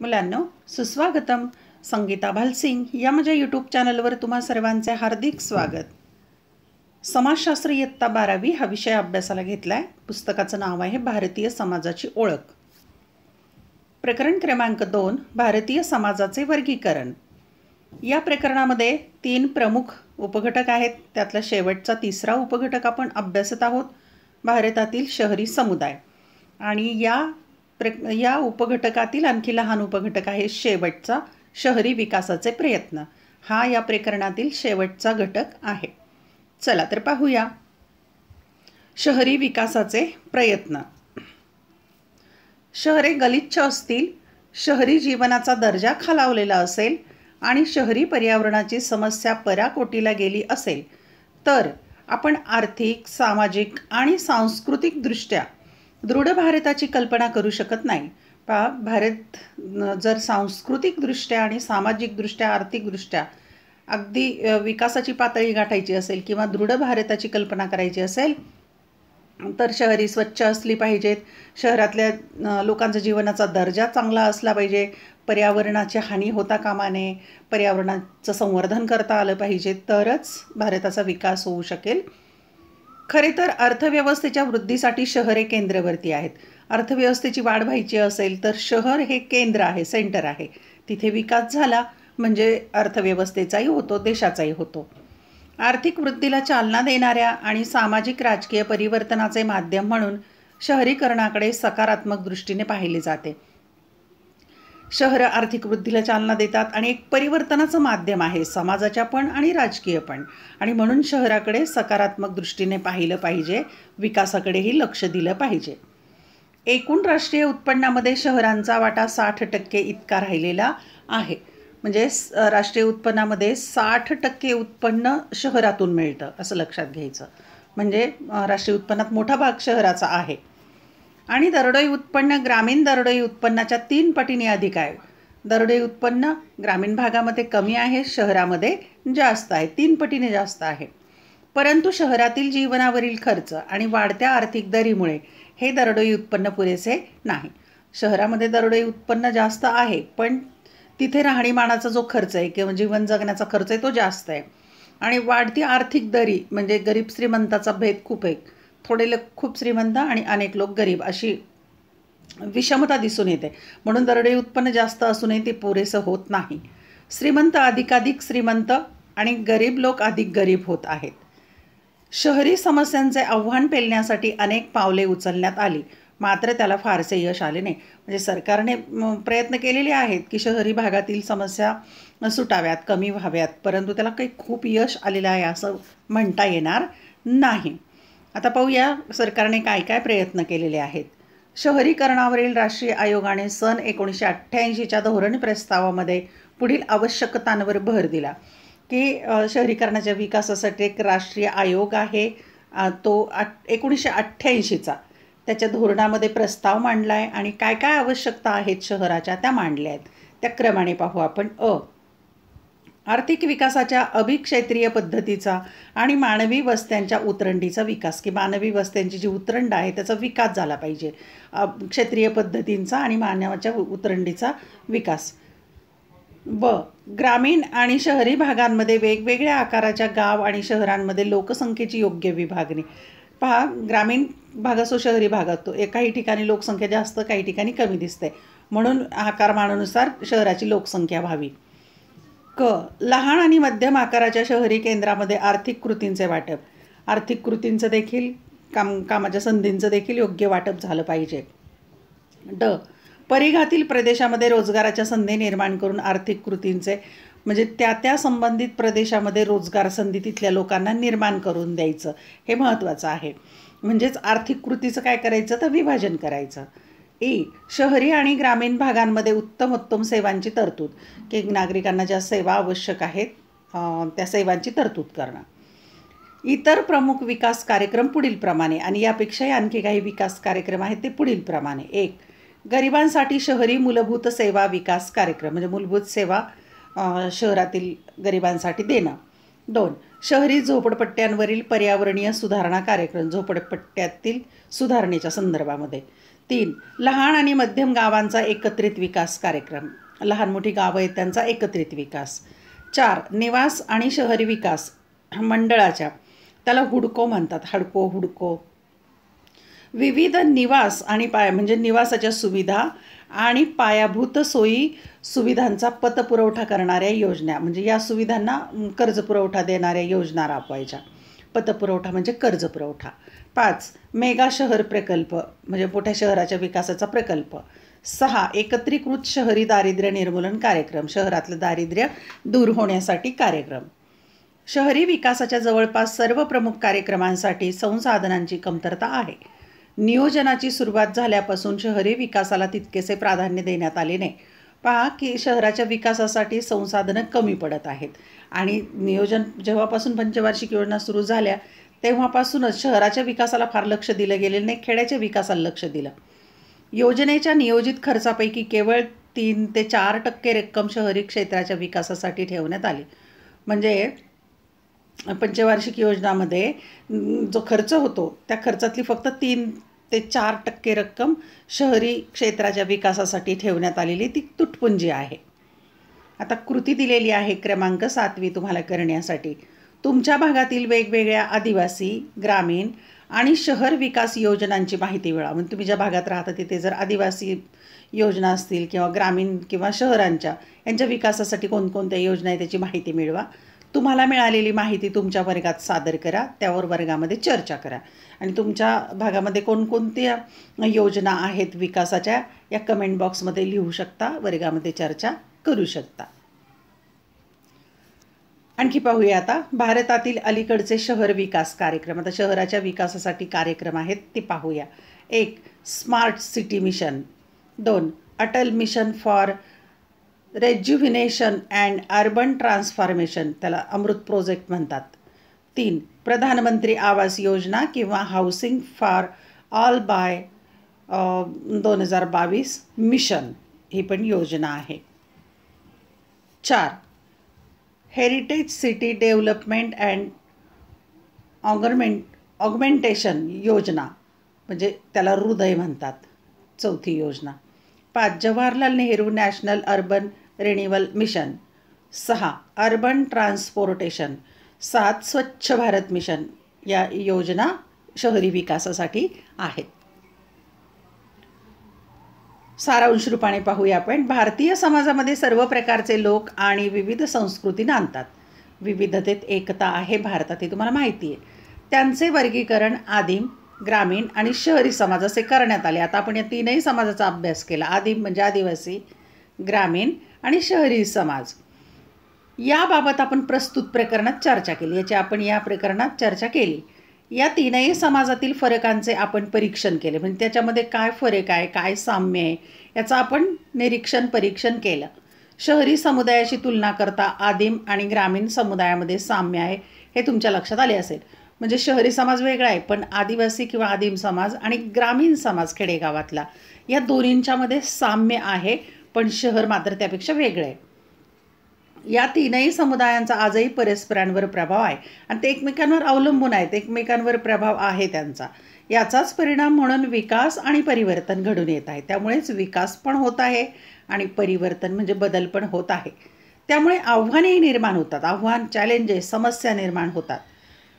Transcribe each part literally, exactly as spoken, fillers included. मुलांनो सुस्वागतम. संगीता भालसिंग या माझ्या यूट्यूब चॅनलवर तुम्हा सर्वांचे हार्दिक स्वागत. समाजशास्त्र इयत्ता बारावी हा विषय अभ्यासाला घेतलाय. पुस्तकाचं नाव आहे भारतीय समाजाची ओळख. प्रकरण क्रमांक दोन, भारतीय समाजाचे वर्गीकरण. या प्रकरणामध्ये तीन प्रमुख उपघटक आहेत. त्यातला शेवटचा तिसरा उपघटक आपण अभ्यासत आहोत, भारतातील शहरी समुदाय. आणि या प्र या उपघटकातील आणखी लहान उपघटक आहे शेवटचा, शहरी विकासाचे प्रयत्न. हा या प्रकरणातील शेवटचा घटक आहे. चला तर पाहूया शहरी विकासाचे प्रयत्न. शहरे गलिच्छ असतील, शहरी जीवनाचा दर्जा खालावलेला असेल आणि शहरी पर्यावरणाची समस्या पराकोटीला गेली असेल तर आपण आर्थिक, सामाजिक आणि सांस्कृतिक दृष्ट्या दृढ भारताची कल्पना करू शकत नाही. पा भारत जर सांस्कृतिकदृष्ट्या आणि सामाजिकदृष्ट्या, आर्थिकदृष्ट्या अगदी विकासाची पातळी गाठायची असेल किंवा दृढ भारताची कल्पना करायची असेल तर शहरी स्वच्छ असली पाहिजेत, शहरातल्या लोकांचा जीवनाचा दर्जा चांगला असला पाहिजे, पर्यावरणाची हानी होता कामा नये, पर्यावरणाचं संवर्धन करता आलं पाहिजे, तरच भारताचा विकास होऊ शकेल. खरे तर अर्थव्यवस्थेच्या वृद्धीसाठी शहरे केंद्रवर्ती आहेत. अर्थव्यवस्थेची वाढ व्हायची असेल तर शहर हे केंद्र आहे, सेंटर आहे. तिथे विकास झाला म्हणजे अर्थव्यवस्थेचाही होतो, देशाचाही होतो. आर्थिक वृद्धीला चालना देणाऱ्या आणि सामाजिक राजकीय परिवर्तनाचे माध्यम म्हणून शहरीकरणाकडे सकारात्मक दृष्टीने पाहिले जाते. शहरं आर्थिक वृद्धीला चालना देतात आणि एक परिवर्तनाचं माध्यम आहे, समाजाच्या पण आणि राजकीय पण. आणि म्हणून शहराकडे सकारात्मक दृष्टीने पाहिलं पाहिजे, विकासाकडेही लक्ष दिलं पाहिजे. एकूण राष्ट्रीय उत्पन्नामध्ये शहरांचा वाटा साठ टक्के इतका राहिलेला आहे. म्हणजे राष्ट्रीय उत्पन्नामध्ये साठ टक्के उत्पन्न शहरातून मिळतं असं लक्षात घ्यायचं. म्हणजे राष्ट्रीय उत्पन्नात मोठा भाग शहराचा आहे. आणि दरडोई उत्पन्न ग्रामीण दरडोई उत्पन्नाच्या तीन पटीने अधिक आहे. दरडोई उत्पन्न ग्रामीण भागामध्ये कमी आहे, शहरामध्ये जास्त आहे, तीन पटीने जास्त आहे. परंतु शहरातील जीवनावरील खर्च आणि वाढत्या आर्थिक दरीमुळे हे दरडोई उत्पन्न पुरेसे नाही. शहरामध्ये दरडोई उत्पन्न जास्त आहे पण तिथे राहणीमानाचा जो खर्च आहे किंवा जीवन जगण्याचा खर्च आहे तो जास्त आहे. आणि वाढती आर्थिक दरी म्हणजे गरीब श्रीमंताचा भेद खूप आहे. थोडे लोक खूप श्रीमंत आणि अनेक लोक गरीब अशी विषमता दिसून येते. म्हणून दरडोई उत्पन्न जास्त असूनही ते पुरेसं होत नाही. श्रीमंत अधिकाधिक श्रीमंत आणि गरीब लोक अधिक गरीब होत आहेत. शहरी समस्यांचे आव्हान पेलण्यासाठी अनेक पावले उचलण्यात आली मात्र त्याला फारसे यश आले नाही. म्हणजे सरकारने प्रयत्न केलेले आहेत की शहरी भागातील समस्या सुटाव्यात, कमी व्हाव्यात, परंतु त्याला काही खूप यश आलेलं आहे असं म्हणता येणार नाही. आता पाहूया सरकारने काय काय प्रयत्न केलेले आहेत. शहरीकरणावरील राष्ट्रीय आयोगाने सन एकोणीसशे अठ्ठ्याऐंशीच्या धोरण प्रस्तावामध्ये पुढील आवश्यकतांवर भर दिला की शहरीकरणाच्या विकासासाठी एक राष्ट्रीय आयोग आहे. तो आठ एकोणीसशे अठ्ठ्याऐंशीचा त्याच्या धोरणामध्ये प्रस्ताव मांडला आहे आणि काय काय आवश्यकता आहेत शहराच्या त्या मांडल्या आहेत. त्या क्रमाने पाहू आपण. अ आर्थिक विकासाच्या अभिक्षेत्रीय पद्धतीचा आणि मानवी वस्त्यांच्या उतरंडीचा विकास, की मानवी वस्त्यांची जी उतरंड आहे त्याचा विकास झाला पाहिजे, क्षेत्रीय पद्धतींचा आणि मानवाच्या उतरंडीचा विकास. ब ग्रामीण आणि शहरी भागांमध्ये वेगवेगळ्या आकाराच्या गाव आणि शहरांमध्ये लोकसंख्येची योग्य विभागणी. पहा, ग्रामीण भाग असो शहरी भाग असो, काही ठिकाणी लोकसंख्या जास्त, काही ठिकाणी कमी दिसते. म्हणून आकारमानानुसार शहराची लोकसंख्या व्हावी. क लहान आणि मध्यम आकाराच्या शहरी केंद्रामध्ये आर्थिक कृतींचे वाटप, आर्थिक कृतींचं देखील काम कामाच्या संधींचं देखील योग्य वाटप झालं पाहिजे. ड परिघातील प्रदेशामध्ये रोजगाराच्या संधी निर्माण करून आर्थिक कृतींचे म्हणजे त्या त्या संबंधित प्रदेशामध्ये रोजगार संधी तिथल्या लोकांना निर्माण करून द्यायचं, हे महत्त्वाचं आहे. म्हणजेच आर्थिक कृतीचं काय करायचं तर विभाजन करायचं. ए शहरी आणि ग्रामीण भागांमध्ये उत्तमोत्तम सेवांची तरतूद, की नागरिकांना ज्या सेवा आवश्यक आहेत त्या सेवांची तरतूद करणं. इतर प्रमुख विकास कार्यक्रम पुढीलप्रमाणे, आणि यापेक्षाही आणखी काही विकास कार्यक्रम आहेत ते पुढीलप्रमाणे. एक गरिबांसाठी शहरी मूलभूत सेवा विकास कार्यक्रम, म्हणजे मूलभूत सेवा शहरातील गरिबांसाठी देणं. दोन शहरी झोपडपट्ट्यांवरील पर्यावरणीय सुधारणा कार्यक्रम, झोपडपट्ट्यातील सुधारणेच्या संदर्भामध्ये. तीन, लहान आणि मध्यम गावांचा एकत्रित विकास कार्यक्रम, लहान मोठी गावं आहेत त्यांचा एकत्रित विकास। चार, निवास आणि शहरी विकास मंडळाच्या, त्याला हुडको म्हणतात, हडको हुडको, विविध निवास आणि पाया म्हणजे निवासाच्या सुविधा आणि पायाभूत सोयी सुविधांचा पतपुरवठा करणाऱ्या योजना, म्हणजे या सुविधांना कर्जपुरवठा देणाऱ्या योजना राबवायच्या, पतपुरवठा म्हणजे कर्जपुरवठा। पाच, मेगा शहर प्रकल्प म्हणजे मोठ्या शहराच्या विकासाचा प्रकल्प। सहा, एकत्रीकृत शहरी दारिद्र्य निर्मूलन कार्यक्रम, शहरातलं दारिद्र्य दूर होण्यासाठी कार्यक्रम। शहरी विकासाच्या जवळपास सर्व प्रमुख कार्यक्रमांसाठी संसाधनांची कमतरता आहे। नियोजनाची सुरुवात झाल्यापासून शहरी विकासाला तितकेसे प्राधान्य देण्यात आले नाही। पहा की शहराच्या विकासासाठी संसाधनं कमी पडत आहेत आणि नियोजन जेव्हापासून पंचवार्षिक योजना सुरू झाल्या तेव्हापासूनच शहराच्या विकासाला फार लक्ष दिलं गेलेलं नाही, खेड्याच्या विकासाला लक्ष दिलं। योजनेच्या नियोजित खर्चापैकी केवळ तीन ते चार टक्के रक्कम शहरी क्षेत्राच्या विकासासाठी ठेवण्यात आली। म्हणजे पंचवार्षिक योजनामध्ये जो खर्च होतो त्या खर्चातली फक्त तीन ते चार टक्के रक्कम शहरी क्षेत्राच्या विकासासाठी ठेवण्यात आलेली ती तुटपुंजी आहे। आता कृती दिलेली आहे क्रमांक सातवी तुम्हाला करण्यासाठी, तुमच्या भागातील वेगवेगळ्या आदिवासी, ग्रामीण आणि शहर विकास योजनांची माहिती मिळवा। म्हणजे तुम्ही ज्या भागात राहता तिथे जर आदिवासी योजना असतील किंवा ग्रामीण किंवा शहरांच्या यांच्या विकासासाठी कोणकोणत्या योजना आहे त्याची माहिती मिळवा। तुम्हाला मिळालेली माहिती तुमच्या वर्गात सादर करा, त्यावर वर्गामध्ये चर्चा करा आणि तुमच्या भागामध्ये कोणकोणत्या योजना आहेत विकासाच्या या कमेंट बॉक्समध्ये लिहू शकता, वर्गामध्ये चर्चा करू शकता। आणखी पाहूया आता भारतातील अलीकडचे शहर विकास कार्यक्रम, आता शहराच्या विकासासाठी कार्यक्रम आहेत ते पाहूया। एक, स्मार्ट सिटी मिशन। दोन, Atal mission for rejuvenation and urban transformation, त्याला अमृत प्रोजेक्ट म्हणतात। तीन, प्रधानमंत्री आवास योजना किंवा हाउसिंग फॉर ऑल बाय दोन हजार बावीस मिशन ही पण योजना आहे। चार, heritage city development and augment augmentation योजना म्हणजे त्याला हृदय म्हणतात, चौथी योजना। पाच, Jawaharlal Nehru national urban renewal mission. सहा, अर्बन ट्रांसपोर्टेशन। सात, स्वच्छ भारत मिशन, या योजना शहरी विकासासाठी आहेत। सारांश रूपाने पाहूया आपण, भारतीय समाजामध्ये सर्व प्रकारचे लोक आणि विविध संस्कृती नांदतात, विविधतेत एकता आहे भारतात हे तुम्हाला माहिती आहे। त्यांचे वर्गीकरण आदिम, ग्रामीण आणि शहरी समाज असे करण्यात आले। आता आपण या तीनही समाजाचा अभ्यास केला, आदिम म्हणजे आदिवासी, ग्रामीण आणि शहरी समाज, याबाबत आपण प्रस्तुत प्रकरणात चर्चा केली, याची आपण या प्रकरणात चर्चा केली। या तीनही समाजातील फरकांचे आपण परीक्षण केले, म्हणजे त्याच्यामध्ये काय फरक आहे, काय साम्य आहे याचं आपण निरीक्षण परीक्षण केलं। शहरी समुदायाशी तुलना करता आदिम आणि ग्रामीण समुदायामध्ये साम्य आहे हे तुमच्या लक्षात आले असेल। म्हणजे शहरी समाज वेगळा आहे पण आदिवासी किंवा आदिम समाज आणि ग्रामीण समाज खेडेगावातला या दोन्हींच्यामध्ये साम्य आहे, पण शहर मात्र त्यापेक्षा वेगळं आहे। या तीनही समुदायांचा आजही परस्परांवर प्रभाव आहे आणि ते एकमेकांवर अवलंबून आहेत, एकमेकांवर प्रभाव आहे त्यांचा। याचाच परिणाम म्हणून विकास आणि परिवर्तन घडून येत आहे, त्यामुळेच विकास पण होत आहे आणि परिवर्तन म्हणजे बदल पण होत आहे। त्यामुळे आव्हानेही निर्माण होतात, आव्हान, चॅलेंजेस, समस्या निर्माण होतात।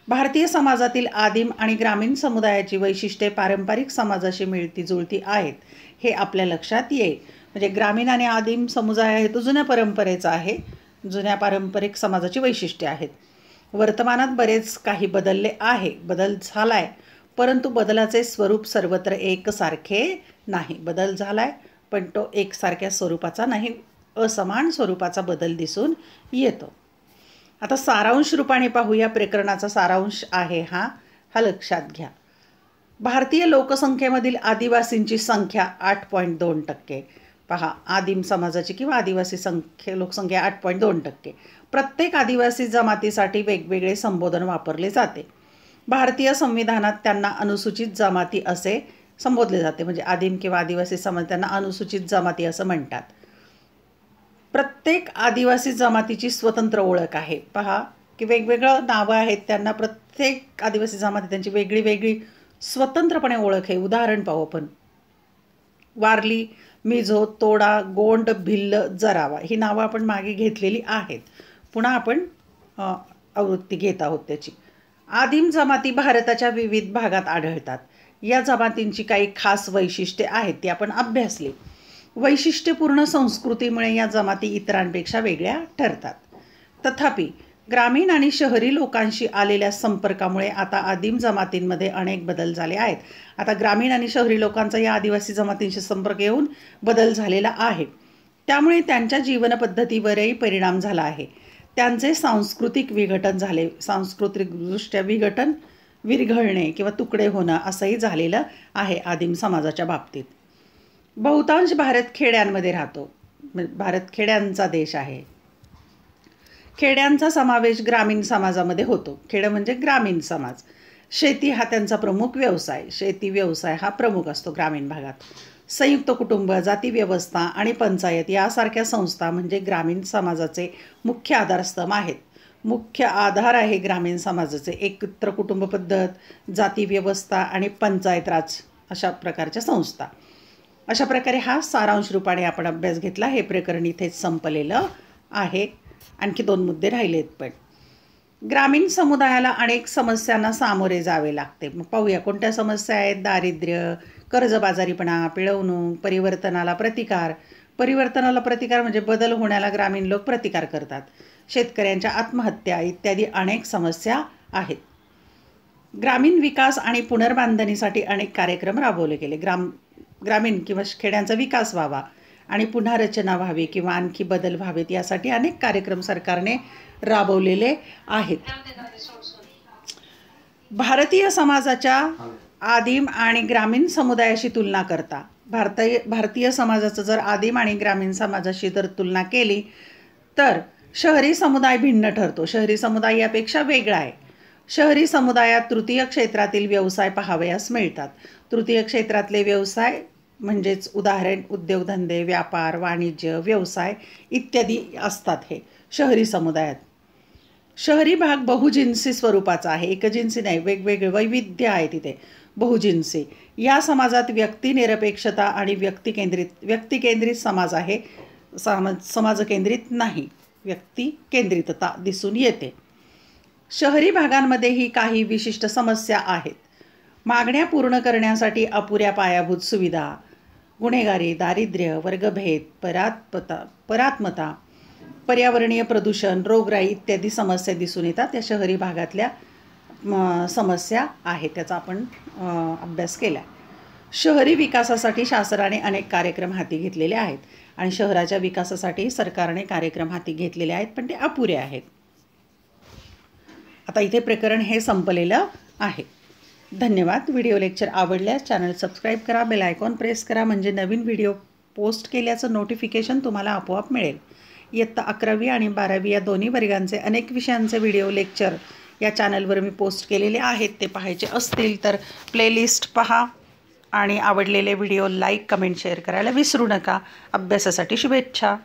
भारतीय समाजातील आदिम आणि ग्रामीण समुदायाची वैशिष्ट्ये पारंपरिक समाजाशी मिळती जुळती आहेत हे आपल्या लक्षात येईल। म्हणजे ग्रामीण आणि आदिम समुदाय हे तो जुन्या परंपरेचा आहे, जुन्या पारंपरिक समाजाची वैशिष्ट्ये आहेत। वर्तमानात बरेच काही बदलले आहे, बदल झाला आहे, परंतु बदलाचे स्वरूप सर्वत्र एकसारखे नाही। बदल झाला आहे पण तो एकसारख्या स्वरूपाचा नाही, असमान स्वरूपाचा बदल दिसून येतो। आता सारांश रूपाने पाहूया, प्रकरणाचा सारांश आहे हा, हा लक्षात घ्या। भारतीय लोकसंख्येमधील आदिवासींची संख्या आठ पॉईंट दोन टक्के, पहा आदिम समाजाची किंवा आदिवासी संख्ये लोकसंख्या आठ पॉईंट दोन टक्के प्रत्येक आदिवासी जमातीसाठी वेगवेगळे संबोधन वापरले जाते। भारतीय संविधानात त्यांना अनुसूचित जमाती असे संबोधले जाते, म्हणजे आदिम किंवा आदिवासी समाज त्यांना अनुसूचित जमाती असं म्हणतात। प्रत्येक आदिवासी जमातीची स्वतंत्र ओळख आहे, पहा की वेगवेगळं नावं आहेत त्यांना, प्रत्येक आदिवासी जमाती त्यांची वेगळी वेगळी स्वतंत्रपणे ओळख आहे। उदाहरण पाहू आपण, वारली, मिजो, तोडा, गोंड, भिल, जरावा ही नावं आपण मागे घेतलेली आहेत. पुन्हा आपण आवृत्ती घेत आहोत त्याची. आदिम जमाती भारताच्या विविध भागात आढळतात. या जमातींची काही खास वैशिष्ट्ये आहेत ती आपण अभ्यासली. वैशिष्ट्यपूर्ण संस्कृतीमुळे या जमाती इतरांपेक्षा वेगळ्या ठरतात. तथापि ग्रामीण आणि शहरी लोकांशी आलेल्या संपर्कामुळे आता आदिम जमातींमध्ये अनेक बदल झाले आहेत. आता ग्रामीण आणि शहरी लोकांचा या आदिवासी जमातींशी संपर्क येऊन बदल झालेला आहे. त्यामुळे त्यांच्या जीवनपद्धतीवरही परिणाम झाला आहे. त्यांचे सांस्कृतिक विघटन झाले, सांस्कृतिकदृष्ट्या विघटन, विरघळणे किंवा तुकडे होणं असंही झालेलं आहे आदिम समाजाच्या बाबतीत. बहुतांश भारत खेड्यांमध्ये राहतो. भारत खेड्यांचा देश आहे. खेड्यांचा समावेश ग्रामीण समाजामध्ये होतो. खेडं म्हणजे ग्रामीण समाज. शेती हा त्यांचा प्रमुख व्यवसाय, शेती व्यवसाय हा प्रमुख असतो ग्रामीण भागात. संयुक्त कुटुंब, जाती व्यवस्था आणि पंचायत यासारख्या संस्था म्हणजे ग्रामीण समाजाचे मुख्य आधारस्तंभ आहेत. मुख्य आधार आहे ग्रामीण समाजाचे एकत्र कुटुंब पद्धत, जाती व्यवस्था आणि पंचायत राज अशा प्रकारच्या संस्था. अशा प्रकारे हा सारांश रूपाने आपण अभ्यास घेतला. हे प्रकरण इथेच संपलेलं आहे. आणखी दोन मुद्दे राहिलेत. पण ग्रामीण समुदायाला अनेक समस्यांना सामोरे जावे लागते. मग पाहूया कोणत्या समस्या आहेत. दारिद्र्य, कर्जबाजारीपणा, पिळवणूक, परिवर्तनाला प्रतिकार. परिवर्तनाला प्रतिकार म्हणजे बदल होण्याला ग्रामीण लोक प्रतिकार करतात. शेतकऱ्यांच्या आत्महत्या इत्यादी अनेक समस्या आहेत. ग्रामीण विकास आणि पुनर्बांधणीसाठी अनेक कार्यक्रम राबवले गेले. ग्राम ग्रामीण किंवा खेड्यांचा विकास व्हावा आणि पुन्हा रचना व्हावी किंवा आणखी बदल व्हावेत यासाठी अनेक कार्यक्रम सरकारने राबवलेले आहेत. भारतीय समाजाच्या आदिम आणि ग्रामीण समुदायाशी तुलना करता भारतीय भारतीय समाजाचं जर आदिम आणि ग्रामीण समाजाशी जर तुलना केली तर शहरी समुदाय भिन्न ठरतो. शहरी समुदाय यापेक्षा वेगळा आहे. शहरी समुदायात तृतीय क्षेत्रातील व्यवसाय पाहावयास मिळतात. तृतीय क्षेत्रातले व्यवसाय म्हणजेच उदाहरण उद्योगधंदे, व्यापार, वाणिज्य, व्यवसाय इत्यादी असतात हे शहरी समुदायात. शहरी भाग बहुजिन्सी स्वरूपाचा आहे. एकजिन्सी नाही, वेगवेगळे वैविध्य आहे तिथे बहुजिन्सी. या समाजात व्यक्तिनिरपेक्षता आणि व्यक्तिकेंद्रित व्यक्तिकेंद्रित समाज आहे. समाज समाजकेंद्रित नाही, व्यक्तिकेंद्रितता दिसून येते. शहरी भागांमध्येही काही विशिष्ट समस्या आहेत. मागण्या पूर्ण करण्यासाठी अपुऱ्या पायाभूत सुविधा, गुन्हेगारी, दारिद्र्य, वर्गभेद, परात्मता परात्मता पर्यावरणीय प्रदूषण, रोगराई इत्यादी समस्या दिसून येतात. त्या शहरी भागातल्या समस्या आहेत. त्याचा आपण अभ्यास केला. शहरी विकासासाठी शासनाने अनेक कार्यक्रम हाती घेतलेले आहेत आणि शहराच्या विकासासाठी सरकारने कार्यक्रम हाती घेतलेले आहेत, पण ते अपुरे आहेत. आता इथे प्रकरण हे संपलेलं आहे. धन्यवाद. व्हिडिओ लेक्चर आवडल्यास चॅनल सबस्क्राईब करा, बेल आयकॉन प्रेस करा म्हणजे नवीन व्हिडिओ पोस्ट केल्याचं नोटिफिकेशन तुम्हाला आपोआप मिळेल. इयत्ता अकरावी आणि बारावी या दोन्ही वर्गांचे अनेक विषयांचे व्हिडिओ लेक्चर या चॅनलवर मी पोस्ट केलेले आहेत. ते पाहायचे असतील तर प्लेलिस्ट पहा आणि आवडलेले व्हिडिओ लाईक, कमेंट, शेअर करायला विसरू नका. अभ्यासासाठी शुभेच्छा.